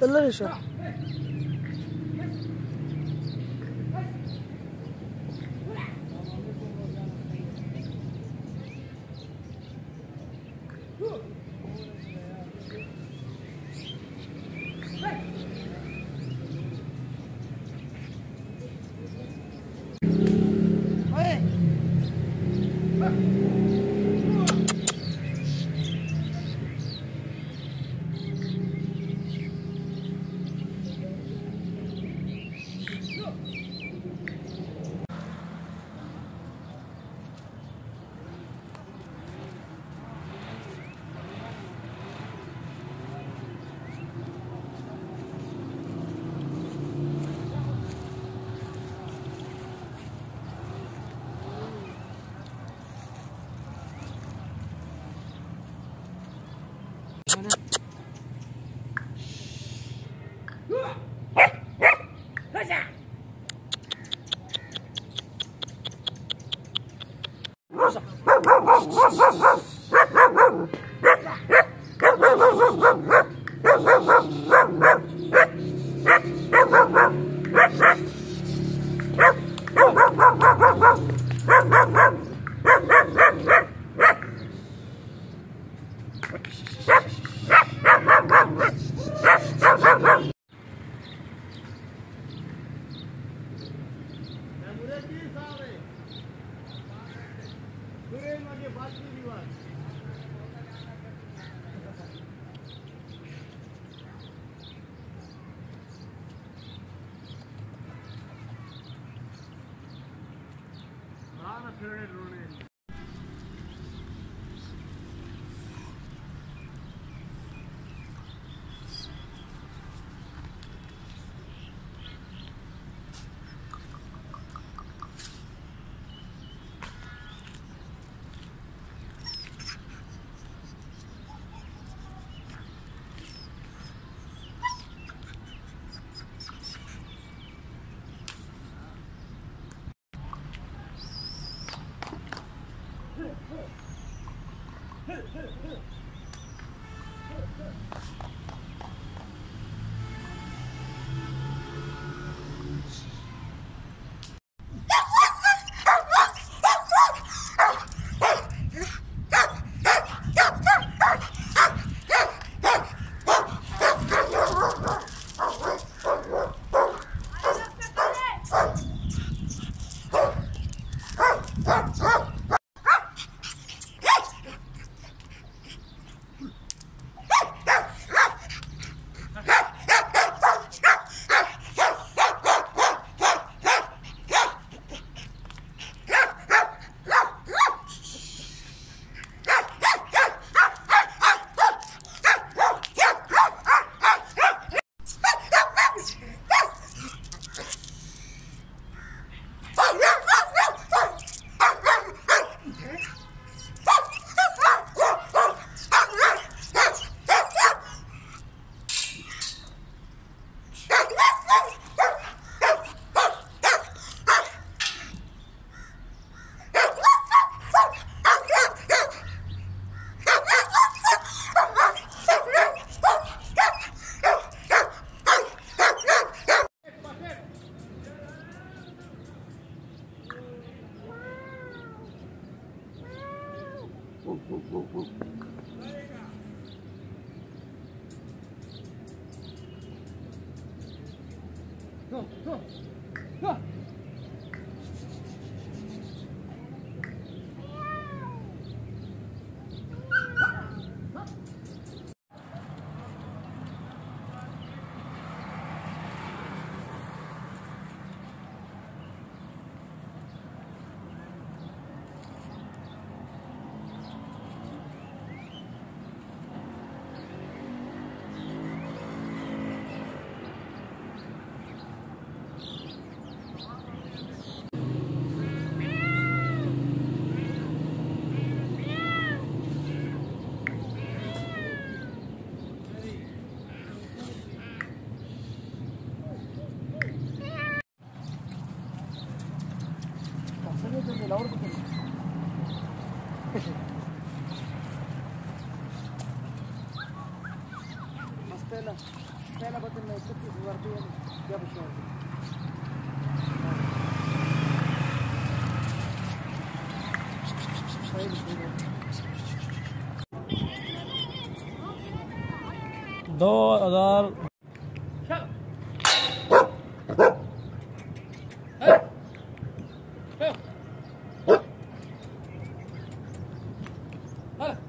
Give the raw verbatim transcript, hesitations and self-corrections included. Television. Mastela. पहला button में छत्तीस हजार रुपये जब शॉट दो हजार Huh?